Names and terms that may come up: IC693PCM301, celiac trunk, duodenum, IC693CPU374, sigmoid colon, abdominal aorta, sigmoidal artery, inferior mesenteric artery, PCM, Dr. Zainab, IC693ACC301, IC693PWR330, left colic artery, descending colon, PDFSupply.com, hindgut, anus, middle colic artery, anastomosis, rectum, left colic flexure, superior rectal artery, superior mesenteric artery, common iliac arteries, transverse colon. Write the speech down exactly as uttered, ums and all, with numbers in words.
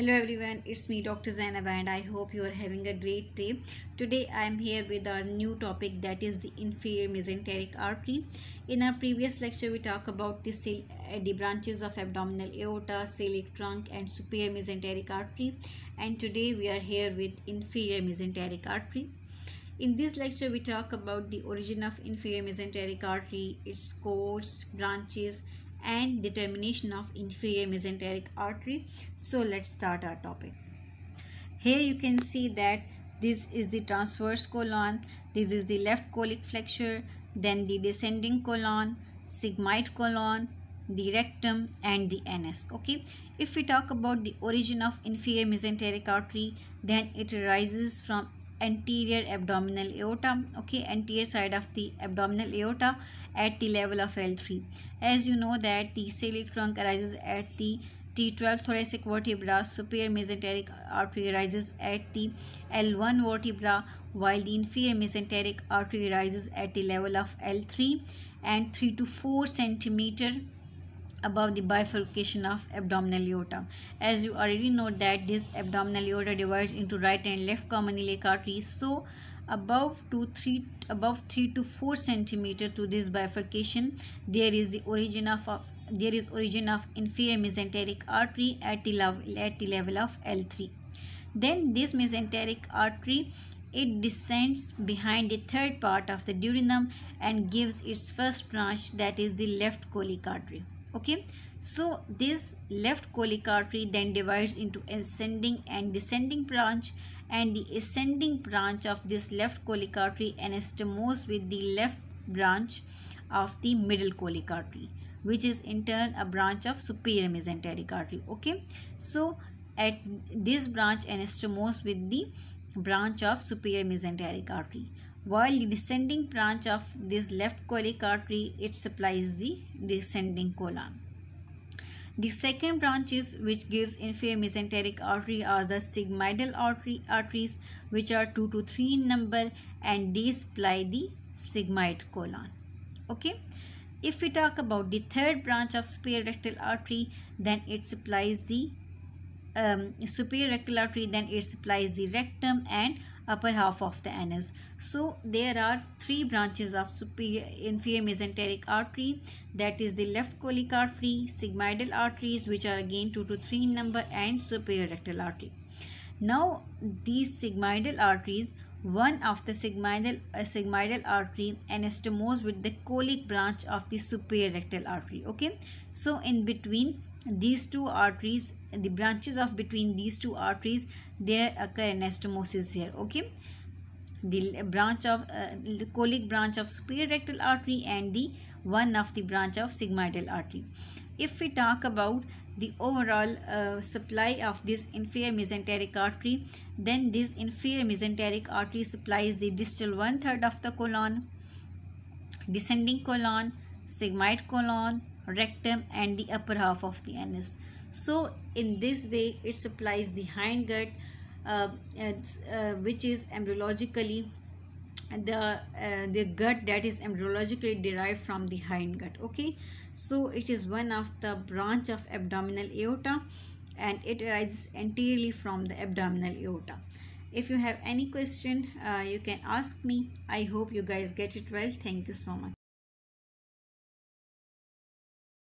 Hello everyone, it's me Doctor Zainab and I hope you are having a great day. Today I am here with our new topic, that is the inferior mesenteric artery. In our previous lecture we talked about the, the branches of abdominal aorta, celiac trunk and superior mesenteric artery, and today we are here with inferior mesenteric artery. In this lecture we talk about the origin of inferior mesenteric artery, its course, branches and determination of inferior mesenteric artery. So let's start our topic. Here you can see that this is the transverse colon, this is the left colic flexure, then the descending colon, sigmoid colon, the rectum and the anus. Okay, if we talk about the origin of inferior mesenteric artery, then it arises from anterior abdominal aorta, okay, anterior side of the abdominal aorta at the level of L three. As you know that the celiac trunk arises at the T twelve thoracic vertebra, superior mesenteric artery arises at the L one vertebra, while the inferior mesenteric artery arises at the level of L three and three to four centimeter above the bifurcation of abdominal aorta. As you already know that this abdominal aorta divides into right and left common iliac arteries, so above to three above three to four centimeter to this bifurcation there is the origin of, of there is origin of inferior mesenteric artery at the level at the level of L three. Then this mesenteric artery, it descends behind the third part of the duodenum and gives its first branch, that is the left colic artery. Okay, so this left colic artery then divides into ascending and descending branch, and the ascending branch of this left colic artery anastomoses with the left branch of the middle colic artery, which is in turn a branch of superior mesenteric artery. Okay, so at this branch anastomoses with the branch of superior mesenteric artery, while the descending branch of this left colic artery, it supplies the descending colon. The second branches which gives inferior mesenteric artery are the sigmoidal artery arteries, which are two to three in number, and they supply the sigmoid colon. Okay, if we talk about the third branch of superior rectal artery, then it supplies the um, superior rectal artery, then it supplies the rectum and upper half of the anus. So there are three branches of superior inferior mesenteric artery, that is the left colic artery, sigmoidal arteries, which are again two to three in number, and superior rectal artery. Now these sigmoidal arteries, one of the sigmoidal uh, sigmoidal artery anastomoses with the colic branch of the superior rectal artery. Okay, so in between these two arteries, the branches of between these two arteries, there occur anastomosis here. Okay, the branch of uh, the colic branch of superior rectal artery and the one of the branch of sigmoidal artery. If we talk about the overall uh, supply of this inferior mesenteric artery, then this inferior mesenteric artery supplies the distal one third of the colon, descending colon, sigmoid colon, rectum and the upper half of the anus. So in this way it supplies the hindgut, uh, uh, which is embryologically the uh, the gut that is embryologically derived from the hindgut. Okay, so it is one of the branch of abdominal aorta and it arises anteriorly from the abdominal aorta. If you have any question, uh, you can ask me. I hope you guys get it well. Thank you so much.